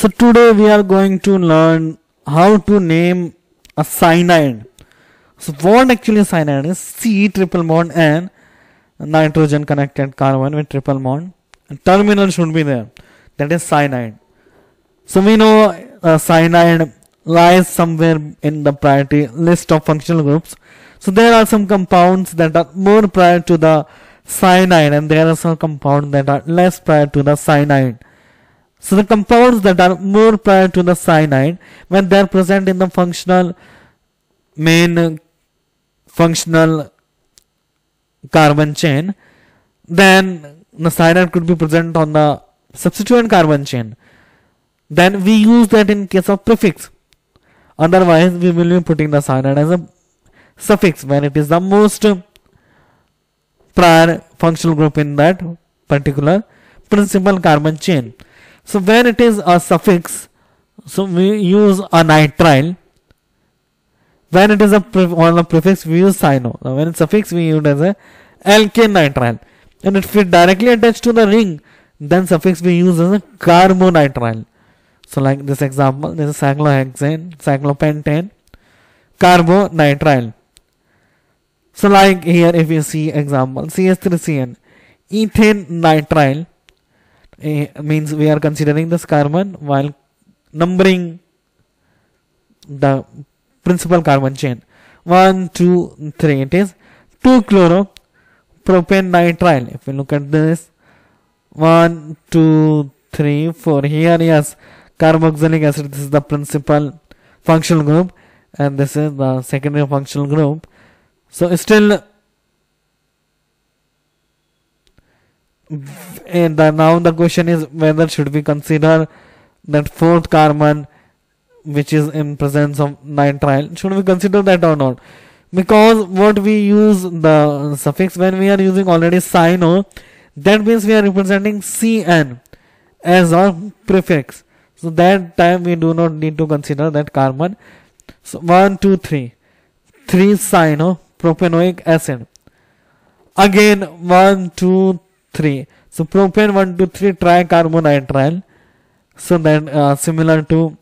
So today we are going to learn how to name a cyanide. So what actually cyanide is? C triple bond and nitrogen connected carbon with triple bond. Terminal should be there. That is cyanide. So we know cyanide lies somewhere in the priority list of functional groups. So there are some compounds that are more prior to the cyanide and there are some compounds that are less prior to the cyanide. So the compounds that are more prior to the cyanide, when they are present in the main functional carbon chain, then the cyanide could be present on the substituent carbon chain. Then we use that in case of prefix. Otherwise, we will be putting the cyanide as a suffix when it is the most prior functional group in that particular principal carbon chain. So when it is a suffix, so we use a nitrile. When it is on a prefix, we use cyano. When it's suffix, we use as a alkane nitrile. And if it directly attached to the ring, then suffix we use as a carbonitrile. So like this example, this is cyclohexane, cyclopentane, carbonitrile. So like here, if you see example, CH3CN, ethane nitrile, means we are considering this carbon while numbering the principal carbon chain. 1, 2, 3. It is 2-chloro-propane-nitrile. If we look at this, 1, 2, 3, 4. Here, yes, carboxylic acid. This is the principal functional group, and this is the secondary functional group. So still, and now the question is whether should we consider that fourth carbon, which is in presence of nitrile, should we consider that or not? Because what we use the suffix when we are using already cyano, that means we are representing CN as our prefix. So that time we do not need to consider that carbon. So 1, 2, 3. 3 cyano propanoic acid. Again 1, 2, 3. So propane 1, 2, 3 tricarbonitrile. So that similar to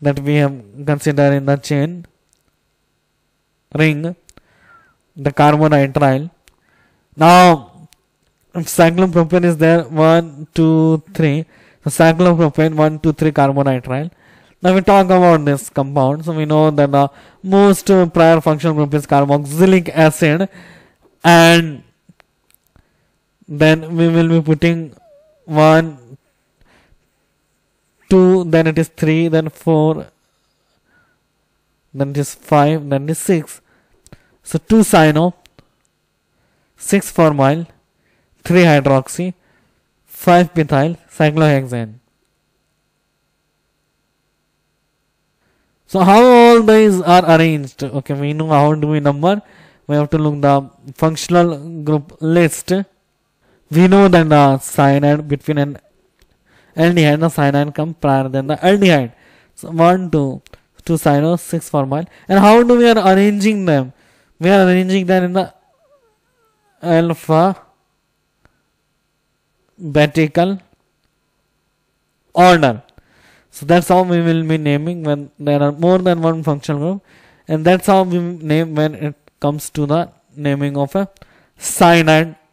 that we have considered in the chain ring, the carbonitrile. Now, if cyclopropane is there, 1, 2, 3. So cyclopropane 1, 2, 3 carbonitrile. Now we talk about this compound. So we know that the most prior functional group is carboxylic acid, and then we will be putting 1, 2, then it is 3, then 4, then it is 5, then it is 6. So 2 cyano, 6 formyl, 3 hydroxy, 5 methyl cyclohexane. So how all these are arranged? Okay, we know how do we number. We have to look the functional group list. We know that the cyanide between an aldehyde, the cyanide come prior than the aldehyde. So 1, 2, 2 cyano, 6 formyl. And how do we are arranging them? We are arranging them in the alphabetical order. So that's how we will be naming when there are more than one functional group, and that's how we name when it comes to the naming of a cyanide